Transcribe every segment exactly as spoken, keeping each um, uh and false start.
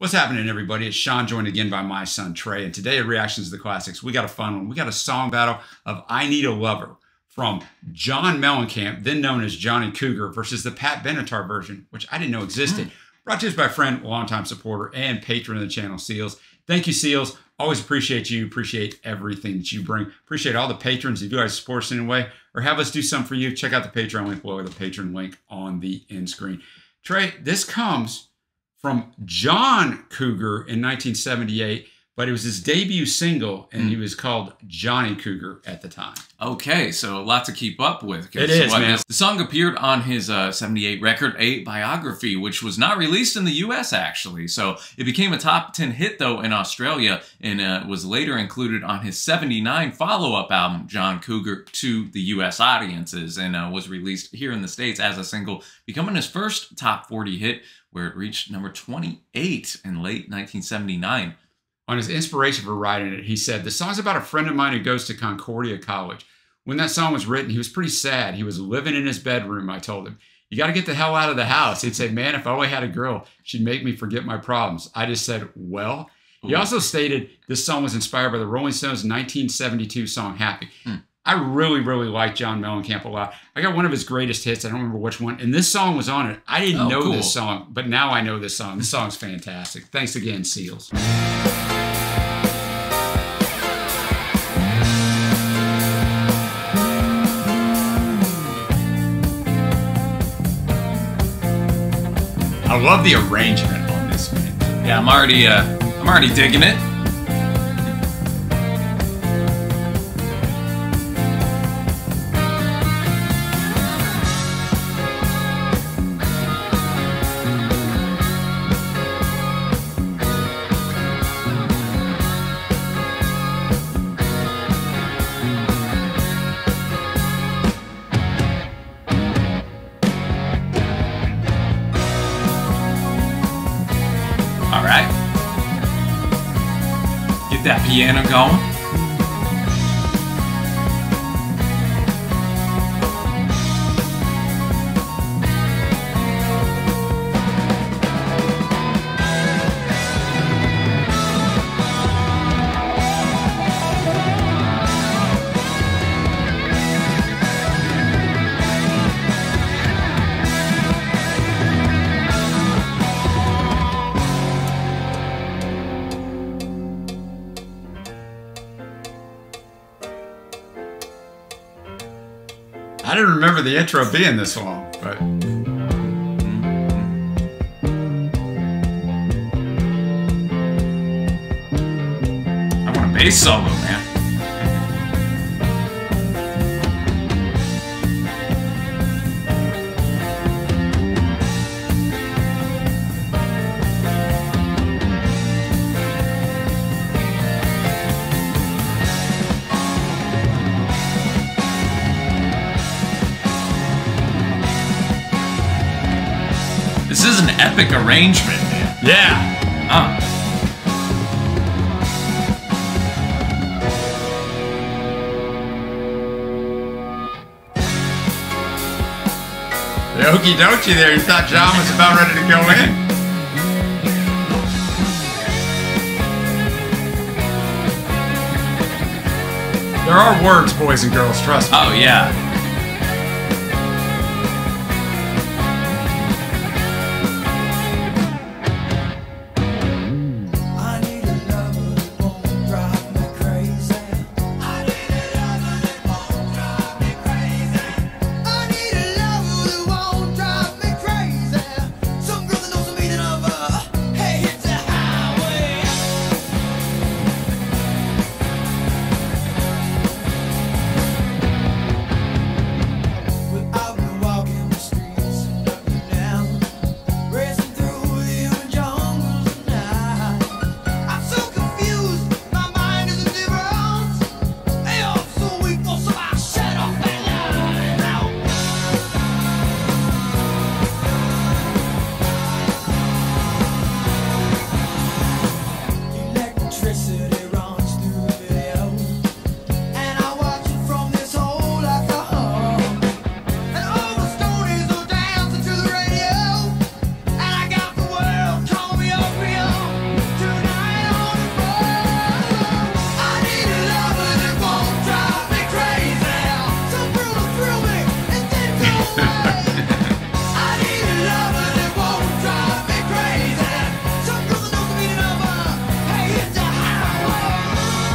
What's happening, everybody? It's Sean, joined again by my son, Trey. And today at Reactions to the Classics, we got a fun one. We got a song battle of I Need a Lover from John Mellencamp, then known as Johnny Cougar, versus the Pat Benatar version, which I didn't know existed. Brought to us by a friend, longtime supporter, and patron of the channel, Seals. Thank you, Seals. Always appreciate you. Appreciate everything that you bring. Appreciate all the patrons. If you guys support us in any way or have us do something for you, check out the Patreon link below or the patron link on the end screen. Trey, this comes from John Cougar in nineteen seventy-eight, but it was his debut single, and mm. he was called Johnny Cougar at the time. Okay, so a lot to keep up with. It is, man. Is. The song appeared on his uh, seventy-eight record, A Biography, which was not released in the U S, actually. So it became a top ten hit, though, in Australia, and uh, was later included on his seventy-nine follow-up album, John Cougar, to the U S audiences, and uh, was released here in the States as a single, becoming his first top forty hit, where it reached number twenty-eight in late nineteen seventy-nine. On his inspiration for writing it, he said, "The song's about a friend of mine who goes to Concordia College. When that song was written, he was pretty sad. He was living in his bedroom, I told him. You got to get the hell out of the house. He'd say, man, if I only had a girl, she'd make me forget my problems. I just said, well." Ooh. He also stated this song was inspired by the Rolling Stones' nineteen seventy-two song, Happy. Hmm. I really, really like John Mellencamp a lot. I got one of his greatest hits. I don't remember which one. And this song was on it. I didn't oh, know cool. this song, but now I know this song. This song's fantastic. Thanks again, Seals. I love the arrangement on this, man. Yeah, I'm already, uh, I'm already digging it. That piano going. I didn't remember the intro being this long, but I want a bass solo, man. This is an epic arrangement, man. Yeah. Uh. The okie dokie there. You thought John was about ready to go in. There are words, boys and girls. Trust me. Oh yeah.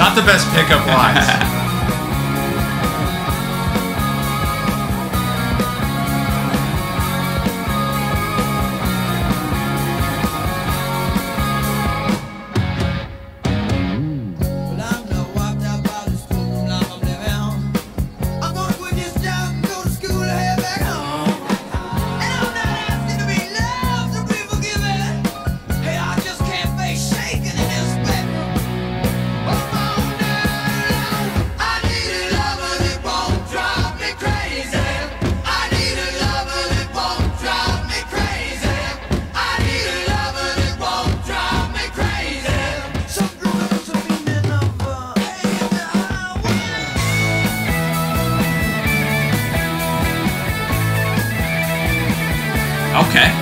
Not the best pickup lines. Okay.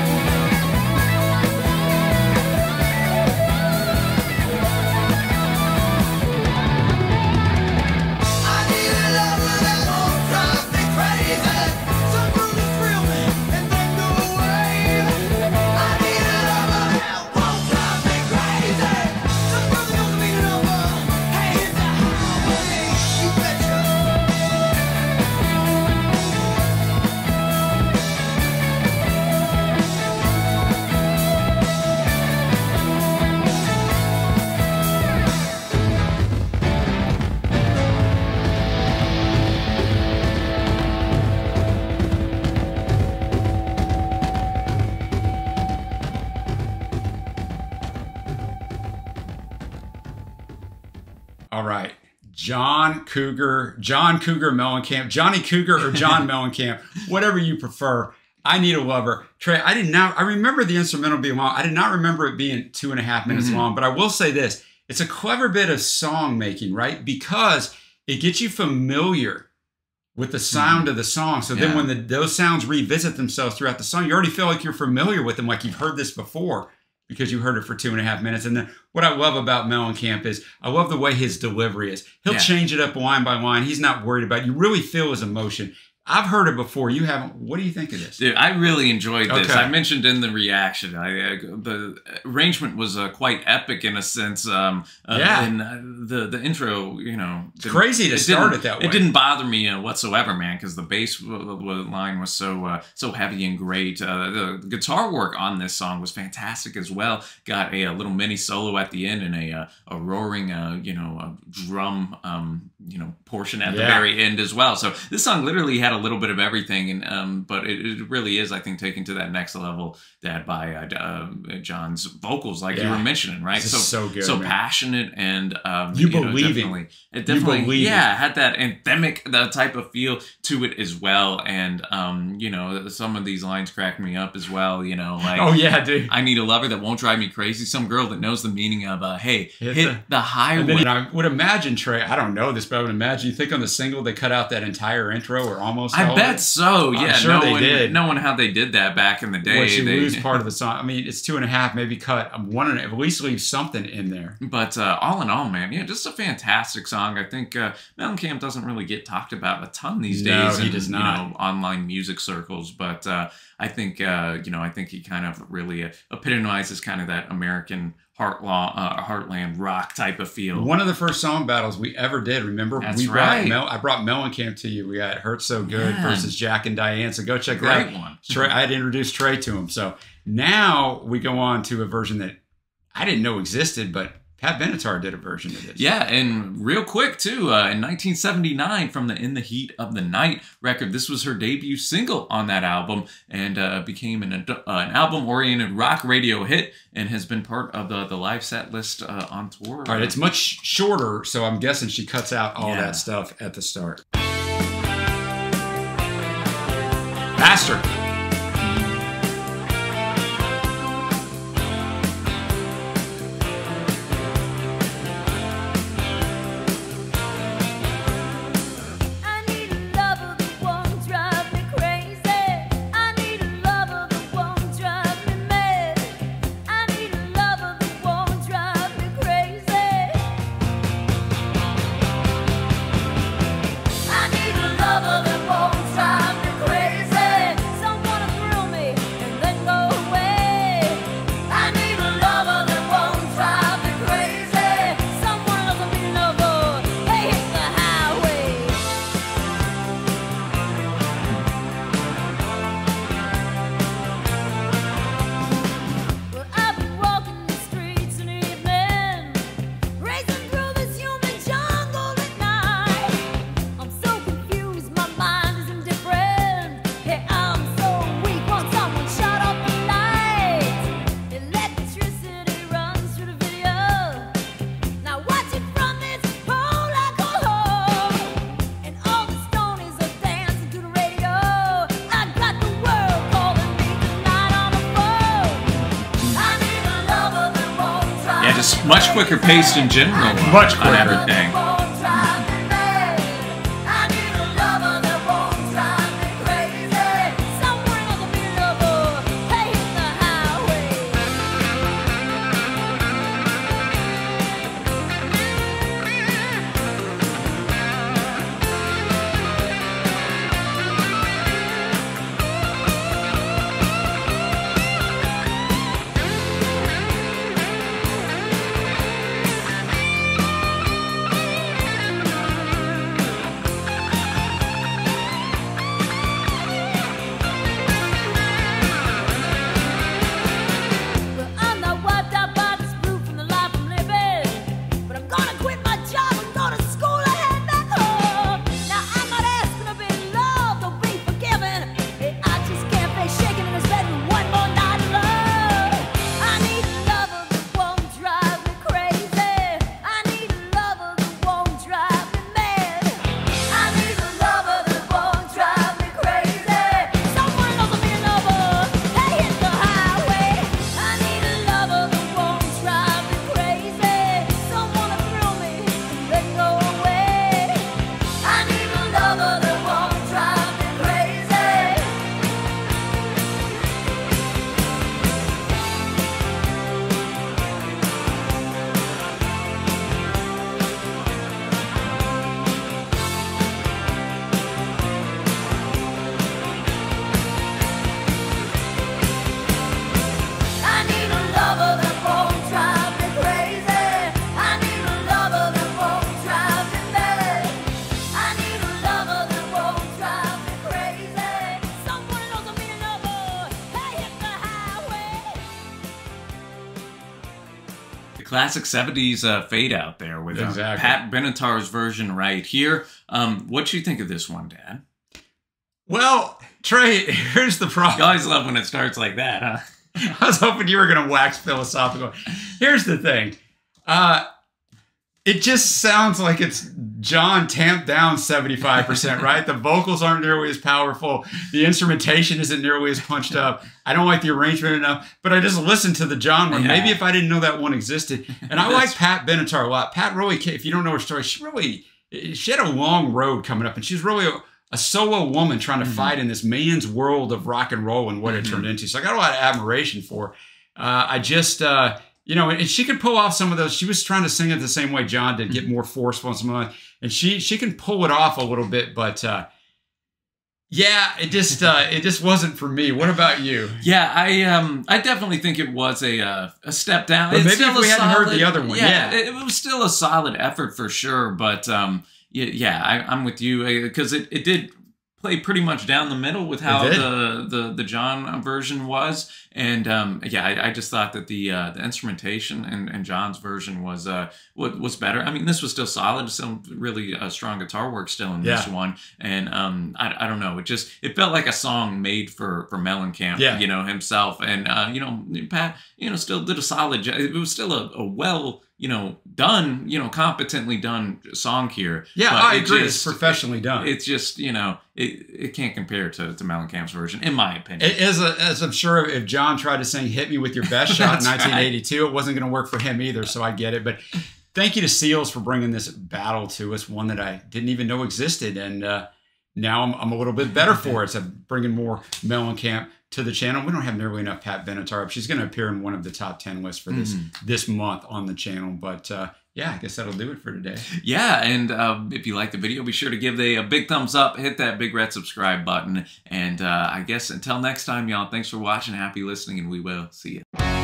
All right, John Cougar, John Cougar Mellencamp, Johnny Cougar or John Mellencamp, whatever you prefer. I Need a Lover. Trey, I did not, I remember the instrumental being long. I did not remember it being two and a half minutes mm-hmm. long, but I will say this. It's a clever bit of song making, right? Because it gets you familiar with the sound mm-hmm. of the song. So yeah. then when the, those sounds revisit themselves throughout the song, you already feel like you're familiar with them, like you've heard this before, because you heard it for two and a half minutes. And then what I love about Mellencamp is I love the way his delivery is. He'll yeah. change it up line by line. He's not worried about it. You really feel his emotion. I've heard it before. You haven't. What do you think of this? Dude, I really enjoyed this. Okay. I mentioned in the reaction, I, uh, the arrangement was uh, quite epic in a sense. Um, uh, yeah. And uh, the, the intro, you know. It's crazy to it start it that way. It didn't bother me uh, whatsoever, man, because the bass line was so uh, so heavy and great. Uh, the guitar work on this song was fantastic as well. Got a, a little mini solo at the end and a, a, a roaring, uh, you know, a drum, um, you know, portion at yeah. the very end as well. So this song literally had a A little bit of everything, and um, but it, it really is, I think, taken to that next level. That by uh, uh, John's vocals, like yeah. you were mentioning, right? This so is so good, so man. passionate, and um, you, you believe know, definitely, it. It definitely, you believe yeah, it. had that anthemic, that type of feel to it as well. And um, you know, some of these lines crack me up as well. You know, like oh yeah, dude, I need a lover that won't drive me crazy. Some girl that knows the meaning of uh, hey, hit, hit the, the highway. And I would imagine, Trey, I don't know this, but I would imagine you think on the single they cut out that entire intro or almost. I bet it. so. Yeah, I'm sure no they one, did. No one how they did that back in the day. Once you they, lose part of the song, I mean, it's two and a half. Maybe cut one and at least leave something in there. But uh, all in all, man, yeah, just a fantastic song. I think uh, Mellencamp doesn't really get talked about a ton these no, days. He in, does not. You know, online music circles, but uh, I think uh, you know, I think he kind of really epitomizes kind of that American Heart law, uh, heartland rock type of feel. One of the first song battles we ever did, remember? That's we right. Brought Mel I brought Mellencamp to you. We got Hurt So Good yeah. versus Jack and Diane. So go check Great that one. Trey, I had introduced Trey to him. So now we go on to a version that I didn't know existed, but Pat Benatar did a version of this. Yeah, and real quick, too, uh, in nineteen seventy-nine from the In the Heat of the Night record. This was her debut single on that album and uh, became an, uh, an album-oriented rock radio hit and has been part of the, the live set list uh, on tour. All right, it's much shorter, so I'm guessing she cuts out all yeah. that stuff at the start. Faster. Yeah, just much quicker paced in general. Much quicker. On everything. Classic seventies uh, fade out there with uh, exactly. Pat Benatar's version right here. Um, what you think of this one, Dad? Well, Trey, here's the problem. You always love when it starts like that, huh? I was hoping you were going to wax philosophical. Here's the thing. Uh, it just sounds like it's John tamped down seventy-five percent, right? The vocals aren't nearly as powerful. The instrumentation isn't nearly as punched up. I don't like the arrangement enough, but I just listened to the genre. Yeah. Maybe if I didn't know that one existed. And I like Pat Benatar a lot. Pat really, if you don't know her story, she really, she had a long road coming up, and she's really a, a solo woman trying to mm-hmm. fight in this man's world of rock and roll and what mm-hmm. it turned into. So I got a lot of admiration for her. Uh, I just... Uh, You know, and she could pull off some of those. She was trying to sing it the same way John did, get more forceful on some of that. And she she can pull it off a little bit, but uh, yeah, it just uh, it just wasn't for me. What about you? Yeah, I um I definitely think it was a uh, a step down. But it's maybe if we hadn't solid, heard the other one, yeah, yeah, it was still a solid effort for sure. But um, yeah, I, I'm with you because it it did play pretty much down the middle with how the, the the John version was. And um, yeah, I, I just thought that the uh, the instrumentation and, and John's version was uh was better. I mean, this was still solid, some really uh, strong guitar work still in yeah. this one. And um, I, I don't know, it just it felt like a song made for for Mellencamp, yeah. you know, himself. And uh, you know, Pat, you know, still did a solid. It was still a, a well. you know, done, you know, competently done song here. Yeah, I agree. Just, it's professionally done. It's just, you know, it, it can't compare to, to Mellencamp's version, in my opinion. It is a, as I'm sure if John tried to sing Hit Me With Your Best Shot in nineteen eighty-two, right. It wasn't going to work for him either, so I get it. But thank you to Seals for bringing this battle to us, one that I didn't even know existed. And uh, now I'm, I'm a little bit better for it. So I'm bringing more Mellencamp to the channel. We don't have nearly enough Pat Benatar. She's going to appear in one of the top ten lists for this mm. this month on the channel. But uh, yeah, I guess that'll do it for today. Yeah, and uh, if you like the video, be sure to give the, a big thumbs up, hit that big red subscribe button. And uh, I guess until next time, y'all, thanks for watching. Happy listening, and we will see you.